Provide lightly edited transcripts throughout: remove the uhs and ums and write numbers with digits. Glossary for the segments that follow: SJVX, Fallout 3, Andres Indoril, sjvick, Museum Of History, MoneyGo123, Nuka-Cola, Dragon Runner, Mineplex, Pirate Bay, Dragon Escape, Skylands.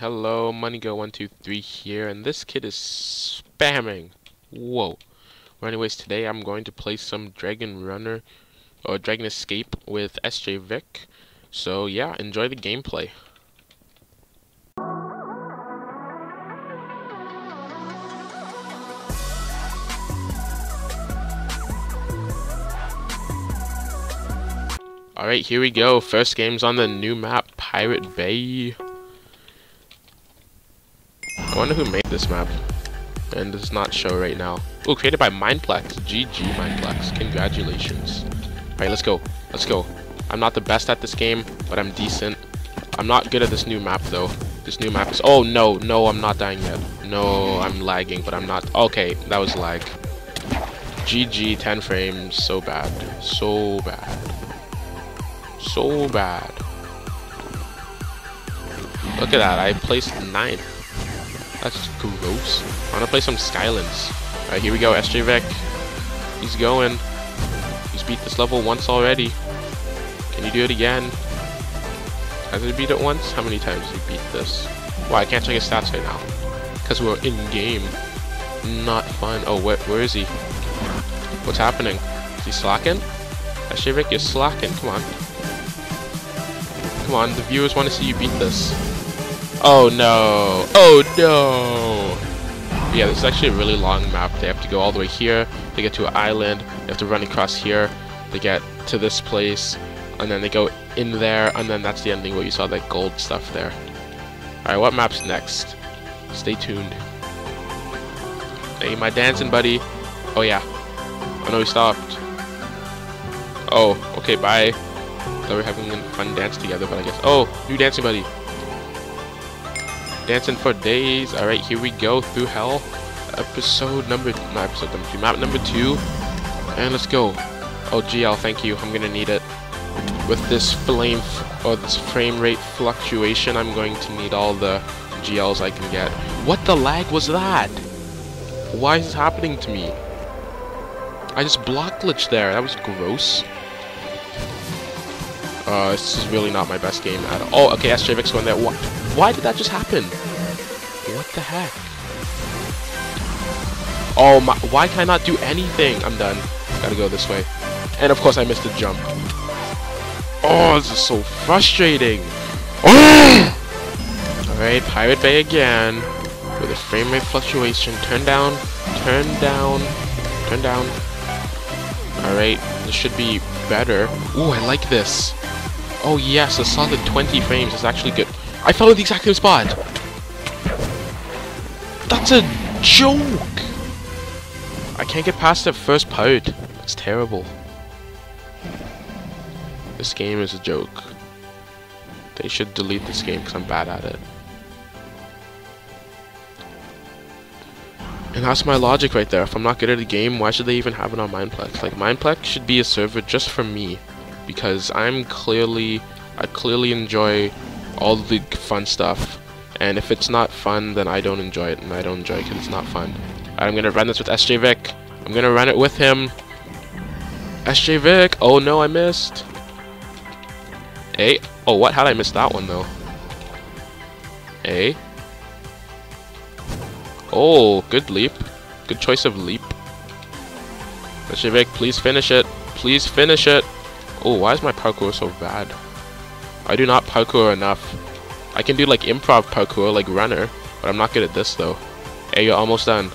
Hello, MoneyGo123 here, and this kid is spamming. Whoa. Well, anyways, today I'm going to play some Dragon Runner, or Dragon Escape with SJVX. So yeah, enjoy the gameplay. Alright, here we go. First game's on the new map, Pirate Bay. I wonder who made this map. And does not show right now. Oh, created by Mineplex. GG Mineplex. Congratulations. Alright, let's go. Let's go. I'm not the best at this game, but I'm decent. I'm not good at this new map though. This new map is oh no, no, I'm not dying yet. No, I'm lagging, but I'm not okay, that was lag. GG 10 frames, so bad. So bad. So bad. Look at that, I placed 9. That's gross. I wanna play some Skylands. Alright, here we go, SJVX. He's going. He's beat this level once already. Can you do it again? Has he beat it once? How many times did he beat this? Wow, I can't check his stats right now. Because we're in game. Not fun. Oh, where is he? What's happening? Is he slacking? SJVX, you're slacking. Come on. Come on, the viewers want to see you beat this. Oh no! Oh no! Yeah, this is actually a really long map. They have to go all the way here, they get to an island, they have to run across here, they get to this place, and then they go in there, and then that's the ending where you saw that gold stuff there. Alright, what map's next? Stay tuned. Hey, my dancing buddy! Oh yeah. Oh no, he stopped. Oh, okay, bye. Thought we were having a fun dance together, but I guess... Oh! New dancing buddy! Dancing for days. All right, here we go through hell. Map number 2, and let's go. Oh, GL, thank you. I'm gonna need it. With this this frame rate fluctuation, I'm going to need all the GLs I can get. What the lag was that? Why is this happening to me? I just block glitched there. That was gross. This is really not my best game at all. Oh, okay, SJVX going there. What? Why did that just happen? What the heck? Oh my, why can I not do anything? I'm done. Gotta go this way. And of course I missed the jump. Oh, this is so frustrating. Alright, Pirate Bay again. With a frame rate fluctuation. Turn down. Turn down. Turn down. Alright, this should be better. Ooh, I like this. Oh yes, a solid 20 frames is actually good. I fell in the exact same spot! That's a joke! I can't get past that first part. That's terrible. This game is a joke. They should delete this game because I'm bad at it. And that's my logic right there. If I'm not good at a game, why should they even have it on Mineplex? Like, Mineplex should be a server just for me. Because I clearly enjoy all the fun stuff, and if it's not fun, then I don't enjoy it, and I don't enjoy it because it's not fun. Alright, I'm gonna run this with SJVX. I'm gonna run it with him. SJVX! Oh no, I missed! Hey, oh what? How'd I miss that one though? Hey. Oh, good leap. Good choice of leap. SJVX, please finish it. Please finish it! Oh, why is my parkour so bad? I do not parkour enough. I can do like improv parkour, like runner, but I'm not good at this though. Hey, you're almost done.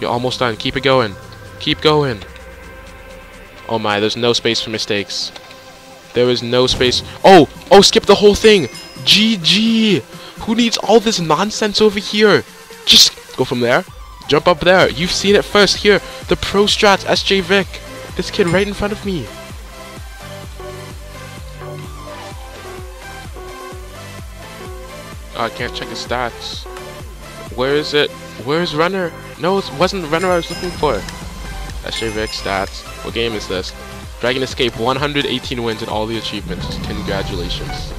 You're almost done. Keep it going. Keep going. Oh my, there's no space for mistakes. There is no space. Oh! Oh, skip the whole thing! GG! Who needs all this nonsense over here? Just go from there. Jump up there. You've seen it first. Here, the pro strats, SJVX. This kid right in front of me. I can't check his stats. Where is it? Where's Runner? No, it wasn't Runner I was looking for. SJVX stats. What game is this? Dragon Escape, 118 wins and all the achievements. Congratulations.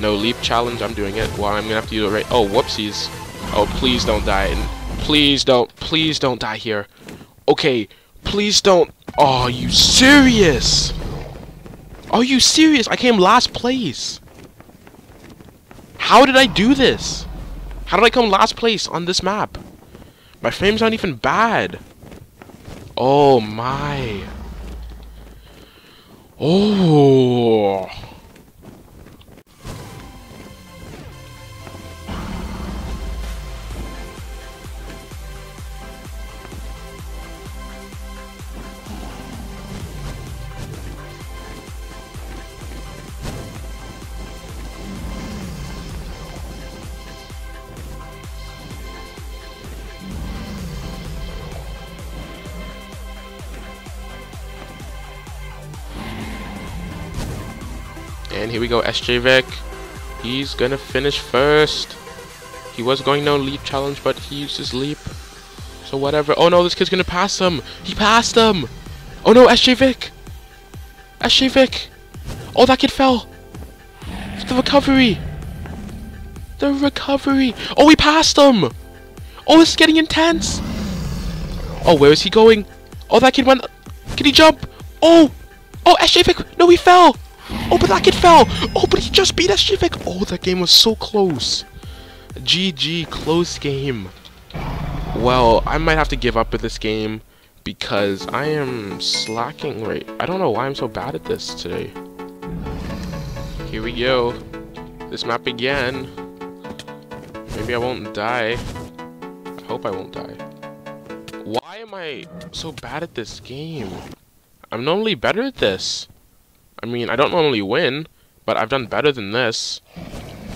No leap challenge, I'm doing it. Well, I'm gonna have to do it right. Oh, whoopsies. Oh, please don't die. And please don't die here. Okay, please don't. Oh, are you serious? Are you serious? I came last place. How did I do this? How did I come last place on this map? My frame's not even bad. Oh my. Oh. And here we go, SJVX. He's gonna finish first. He was going no leap challenge, but he used his leap. So whatever. Oh no, this kid's gonna pass him. He passed him. Oh no, SJVX. SJVX. Oh, that kid fell. It's the recovery. The recovery. Oh, he passed him. Oh, this is getting intense. Oh, where is he going? Oh, that kid went. Can he jump? Oh. Oh, SJVX. No, he fell. Oh, but that kid fell! Oh, but he just beat sjvick! Oh, that game was so close. GG, close game. Well, I might have to give up with this game because I am slacking right. I don't know why I'm so bad at this today. Here we go. This map again. Maybe I won't die. I hope I won't die. Why am I so bad at this game? I'm normally better at this. I mean, I don't normally win, but I've done better than this.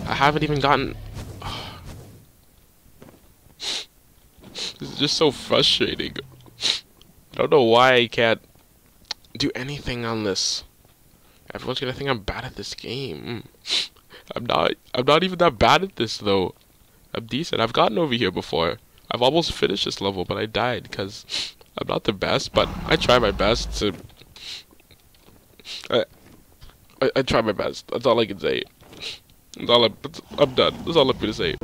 I haven't even gotten... This is just so frustrating. I don't know why I can't do anything on this. Everyone's gonna think I'm bad at this game. I'm not even that bad at this, though. I'm decent. I've gotten over here before. I've almost finished this level, but I died, because I'm not the best, but I try my best to... I try my best. That's all I can say. That's all I'm done. That's all I'm gonna say.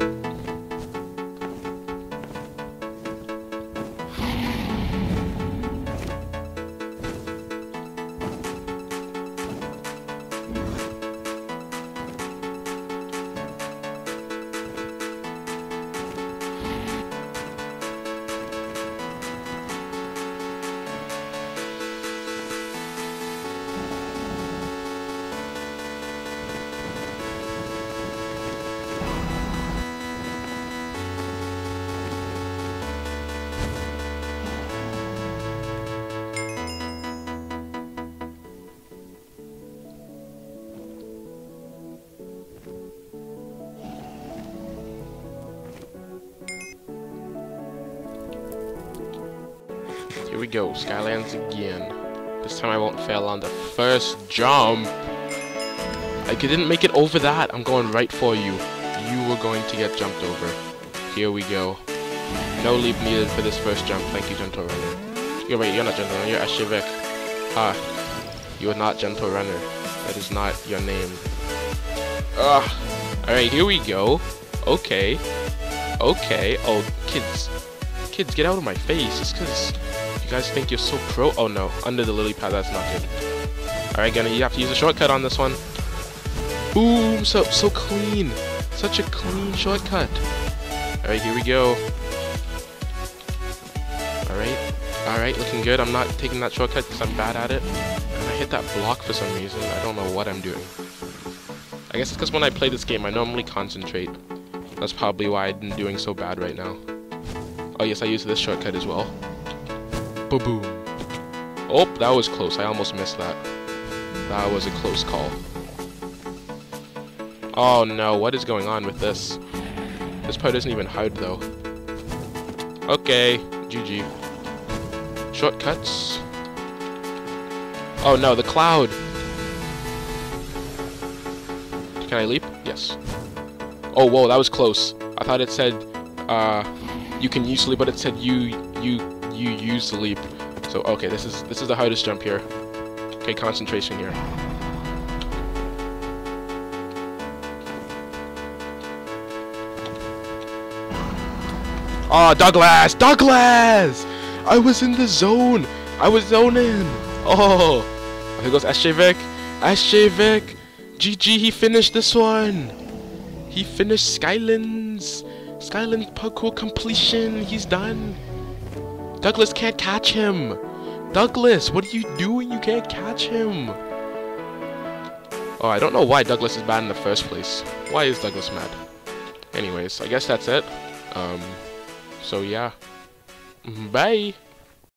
Here we go, Skylands again. This time I won't fail on the first jump. I didn't make it over that. I'm going right for you. You were going to get jumped over. Here we go. No leap needed for this first jump. Thank you, Gentle Runner. You're right, you're not Gentle Runner, you're sjvick. You are not Gentle Runner. That is not your name. Alright, here we go. Okay. Okay. Oh, kids. Kids, get out of my face. It's because... You guys think you're so pro? Oh no, under the lily pad, that's not good. Alright, Gunner, you have to use a shortcut on this one. Boom, so clean. Such a clean shortcut. Alright, here we go. Alright, looking good. I'm not taking that shortcut because I'm bad at it. And I hit that block for some reason. I don't know what I'm doing. I guess it's because when I play this game, I normally concentrate. That's probably why I'm doing so bad right now. Oh yes, I used this shortcut as well. Boom. Oh, that was close. I almost missed that. That was a close call. Oh no, what is going on with this? This part isn't even hard though. Okay, GG. Shortcuts. Oh no, the cloud! Can I leap? Yes. Oh whoa, that was close. I thought it said, you can use leap, but it said you use the leap. So okay, this is the hardest jump here. Okay, concentration here. Oh, Douglas! I was in the zone. I was zoning. Oh, here goes sjvick. GG, he finished this one. He finished Skylands. Skylands parkour completion. He's done. Douglas can't catch him. Douglas, what are you doing? You can't catch him. Oh, I don't know why Douglas is bad in the first place. Why is Douglas mad? Anyways, I guess that's it. So yeah. Bye.